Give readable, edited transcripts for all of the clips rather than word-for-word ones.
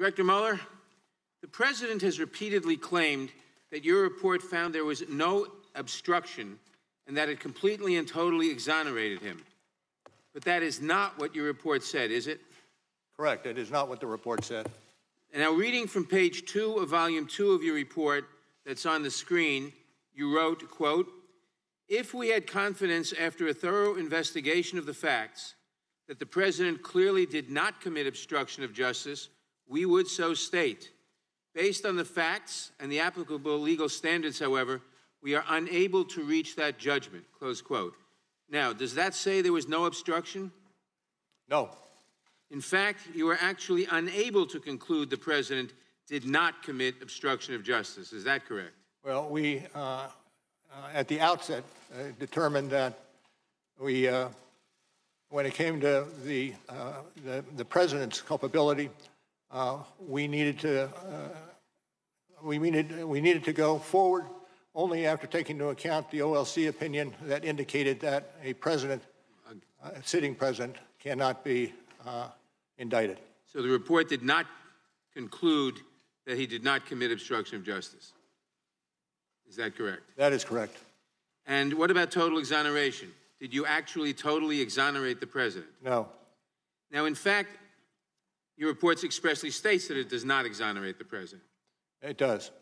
Director Mueller, the President has repeatedly claimed that your report found there was no obstruction and that it completely and totally exonerated him. But that is not what your report said, is it? Correct. It is not what the report said. And now, reading from page 2 of volume 2 of your report that's on the screen, you wrote, quote, "If we had confidence after a thorough investigation of the facts that the President clearly did not commit obstruction of justice, we would so state. Based on the facts and the applicable legal standards, however, we are unable to reach that judgment," close quote. Now, does that say there was no obstruction? No. In fact, you are actually unable to conclude the President did not commit obstruction of justice. Is that correct? Well, we, at the outset, determined that we, when it came to the President's culpability, we needed to go forward only after taking into account the OLC opinion that indicated that a president, a sitting president, cannot be indicted. So the report did not conclude that he did not commit obstruction of justice. Is that correct? That is correct. And what about total exoneration? Did you actually totally exonerate the president? No. Now, in fact, your report expressly states that it does not exonerate the president. It does.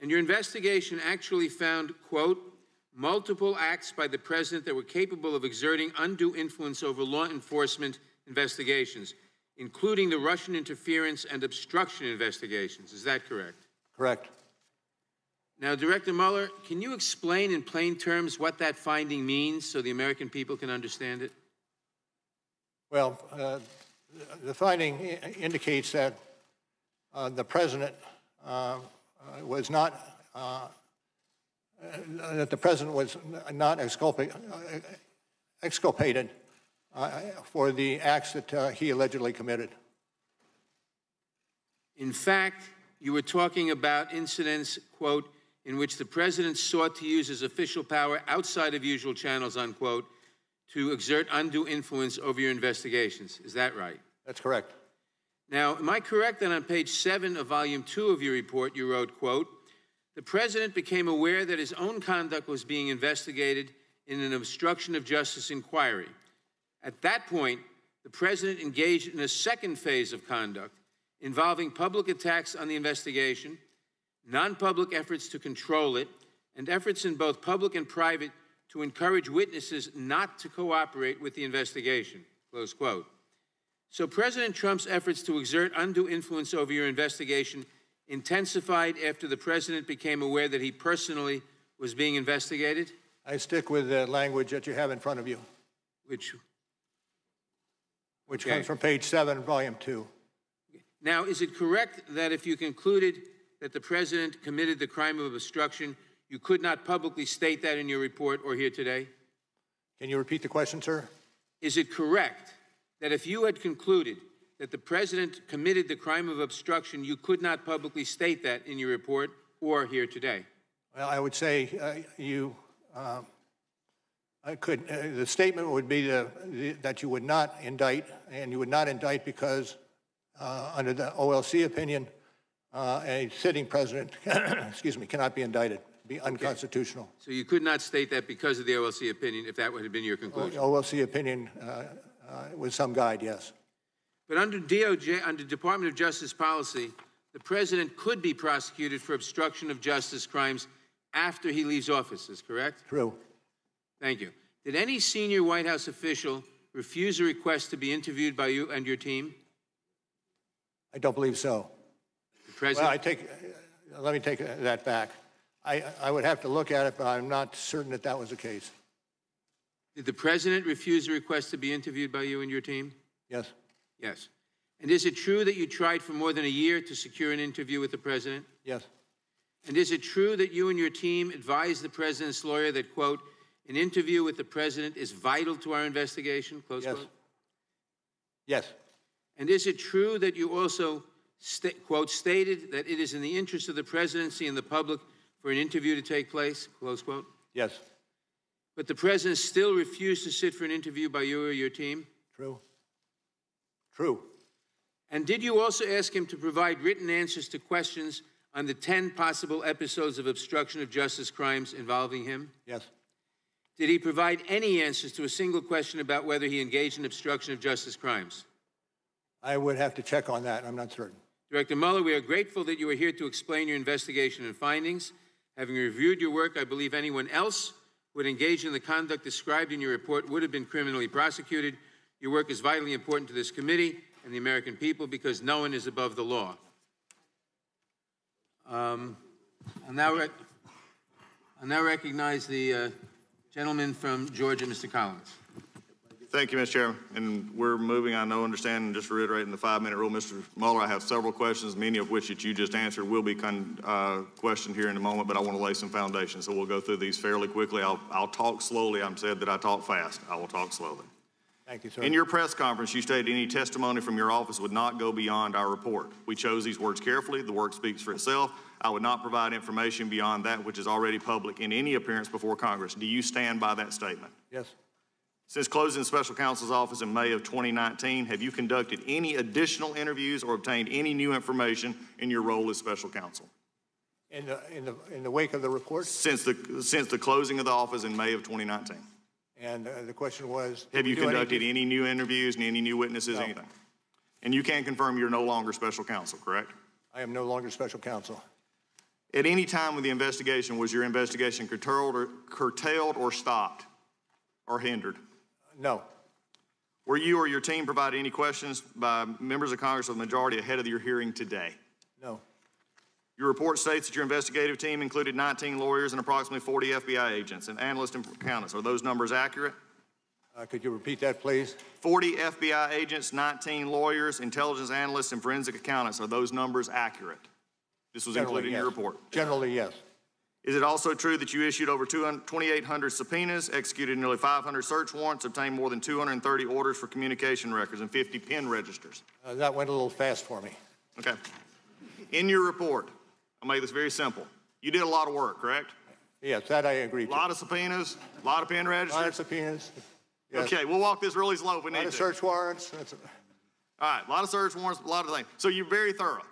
And your investigation actually found, quote, "multiple acts by the president that were capable of exerting undue influence over law enforcement investigations, including the Russian interference and obstruction investigations." Is that correct? Correct. Now, Director Mueller, can you explain in plain terms what that finding means so the American people can understand it? Well, the finding indicates that the president was not that the president was not exculpated for the acts that he allegedly committed. In fact, you were talking about incidents, quote, "in which the president sought to use his official power outside of usual channels," unquote, to exert undue influence over your investigations. Is that right? That's correct. Now, am I correct that on page 7 of volume 2 of your report, you wrote, quote, "the president became aware that his own conduct was being investigated in an obstruction of justice inquiry. At that point, the president engaged in a second phase of conduct involving public attacks on the investigation, non-public efforts to control it, and efforts in both public and private to encourage witnesses not to cooperate with the investigation," close quote. So President Trump's efforts to exert undue influence over your investigation intensified after the president became aware that he personally was being investigated? I stick with the language that you have in front of you. Which comes from page 7, volume 2. Now, is it correct that if you concluded that the president committed the crime of obstruction, you could not publicly state that in your report or here today? Can you repeat the question, sir? Is it correct that if you had concluded that the president committed the crime of obstruction, you could not publicly state that in your report or here today? Well, I would say the statement would be that you would not indict, and you would not indict because under the OLC opinion, a sitting president, excuse me, cannot be indicted. Be unconstitutional. Okay. So you could not state that because of the OLC opinion, if that would have been your conclusion? OLC opinion was some guide, yes. But under DOJ, under Department of Justice policy, the president could be prosecuted for obstruction of justice crimes after he leaves office, is correct? True. Thank you. Did any senior White House official refuse a request to be interviewed by you and your team? I don't believe so. The president... Well, let me take that back. I would have to look at it, but I'm not certain that that was the case. Did the president refuse a request to be interviewed by you and your team? Yes. Yes. And is it true that you tried for more than a year to secure an interview with the president? Yes. And is it true that you and your team advised the president's lawyer that, quote, "an interview with the president is vital to our investigation," close quote? Yes. And is it true that you also, quote, "stated that it is in the interest of the presidency and the public for an interview to take place," close quote? Yes. But the president still refused to sit for an interview by you or your team? True. True. And did you also ask him to provide written answers to questions on the 10 possible episodes of obstruction of justice crimes involving him? Yes. Did he provide any answers to a single question about whether he engaged in obstruction of justice crimes? I would have to check on that. I'm not certain. Director Mueller, we are grateful that you are here to explain your investigation and findings. Having reviewed your work, I believe anyone else would engage in the conduct described in your report would have been criminally prosecuted. Your work is vitally important to this committee and the American people because no one is above the law. I'll now recognize the gentleman from Georgia, Mr. Collins. Thank you, Mr. Chairman. And we're moving, I know, understanding, just reiterating the 5-minute rule. Mr. Mueller, I have several questions, many of which that you just answered will be questioned here in a moment, but I want to lay some foundation. So we'll go through these fairly quickly. I'll talk slowly. I'm said that I talk fast. I will talk slowly. Thank you, sir. In your press conference, you stated any testimony from your office would not go beyond our report. We chose these words carefully. The work speaks for itself. I would not provide information beyond that which is already public in any appearance before Congress. Do you stand by that statement? Yes. Since closing the special counsel's office in May of 2019, have you conducted any additional interviews or obtained any new information in your role as special counsel? In the wake of the report? Since the closing of the office in May of 2019. And the question was, have you conducted any new interviews and any new witnesses, no. Anything? And you can confirm you're no longer special counsel, correct? I am no longer special counsel. At any time with the investigation, was your investigation curtailed or stopped or hindered? No. Were you or your team provided any questions by members of Congress of the majority ahead of your hearing today? No. Your report states that your investigative team included 19 lawyers and approximately 40 FBI agents and analysts and accountants. Are those numbers accurate? Could you repeat that, please? 40 FBI agents, 19 lawyers, intelligence analysts, and forensic accountants. Are those numbers accurate? This was included in your report. Generally, yes. Is it also true that you issued over 2,800 subpoenas, executed nearly 500 search warrants, obtained more than 230 orders for communication records, and 50 PIN registers? That went a little fast for me. Okay. In your report, I'll make this very simple. You did a lot of work, correct? Yes, that I agree to. A lot of subpoenas, a lot of pen registers. A lot of subpoenas. Yes. Okay, we'll walk this really slow if we need to. A lot of search warrants. That's all right, a lot of search warrants, a lot of things. So you're very thorough.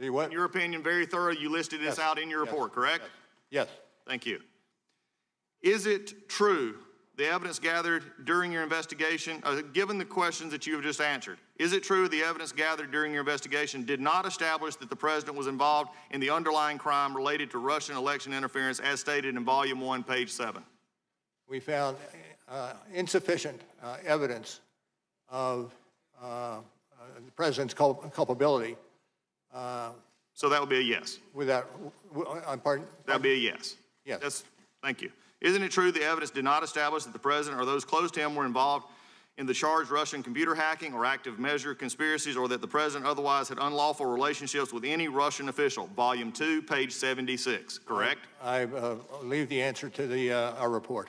You what? In your opinion, very thorough. You listed this out in your report, correct? Yes. Thank you. Is it true, the evidence gathered during your investigation, given the questions that you have just answered, is it true the evidence gathered during your investigation did not establish that the president was involved in the underlying crime related to Russian election interference as stated in Volume 1, page 7? We found insufficient evidence of the president's culpability. So that would be a yes. Pardon? That would be a yes. Yes. That's, thank you. Isn't it true the evidence did not establish that the president or those close to him were involved in the charged Russian computer hacking or active measure conspiracies, or that the president otherwise had unlawful relationships with any Russian official? Volume 2, page 76, correct? I leave the answer to our report.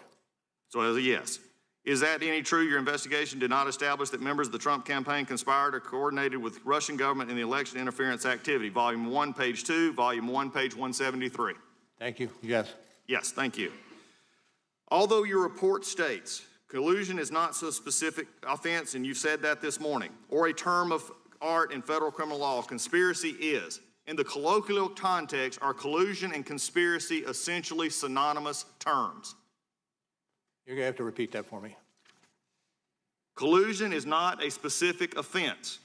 So as a yes. Is that any true? Your investigation did not establish that members of the Trump campaign conspired or coordinated with Russian government in the election interference activity. Volume 1, page 2, Volume 1, page 173. Thank you. Yes. Yes, thank you. Although your report states collusion is not so specific offense, and you've said that this morning, or a term of art in federal criminal law, conspiracy is. In the colloquial context, are collusion and conspiracy essentially synonymous terms? You're going to have to repeat that for me. Collusion is not a specific offense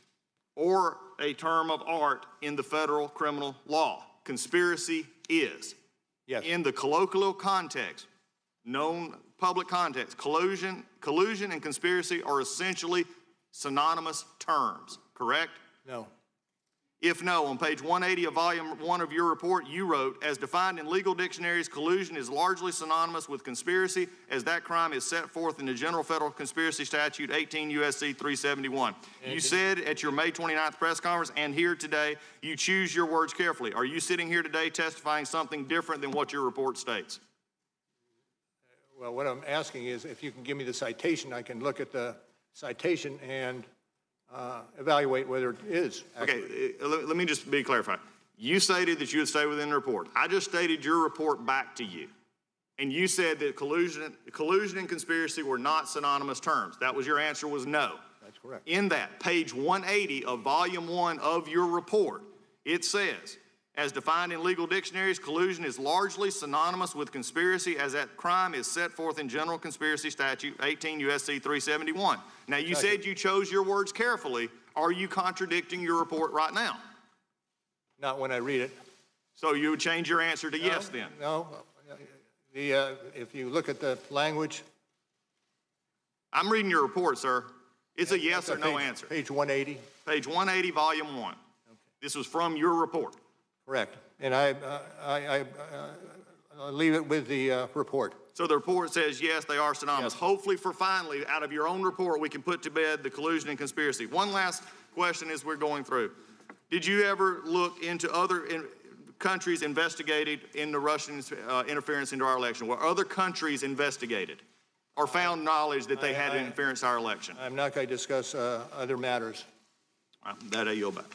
or a term of art in the federal criminal law. Conspiracy is. Yes. In the colloquial context, known public context, collusion and conspiracy are essentially synonymous terms, correct? No. If no, on page 180 of Volume 1 of your report, you wrote, as defined in legal dictionaries, collusion is largely synonymous with conspiracy, as that crime is set forth in the General Federal Conspiracy Statute 18 U.S.C. 371. You said at your May 29th press conference and here today, you choose your words carefully. Are you sitting here today testifying something different than what your report states? Well, what I'm asking is if you can give me the citation, I can look at the citation and evaluate whether it is accurate. Okay, let me just be clarified. You stated that you would stay within the report. I just stated your report back to you, and you said that collusion and conspiracy were not synonymous terms. That was your answer was no. That's correct. In that, page 180 of volume 1 of your report, it says, as defined in legal dictionaries, collusion is largely synonymous with conspiracy, as that crime is set forth in General Conspiracy Statute 18 U.S.C. 371. Now, you said you chose your words carefully. Are you contradicting your report right now? Not when I read it. So you would change your answer to yes, then? No. If you look at the language. I'm reading your report, sir. It's a yes or no answer. Page 180. Page 180, volume 1. Okay. This was from your report. Correct. And I leave it with the report. So the report says, yes, they are synonymous. Yes. Hopefully, for finally, out of your own report, we can put to bed the collusion and conspiracy. One last question as we're going through. Did you ever look into other countries investigated in the Russian interference into our election? Were other countries investigated or found knowledge that they had interference in our election? I'm not going to discuss other matters. That I yield back.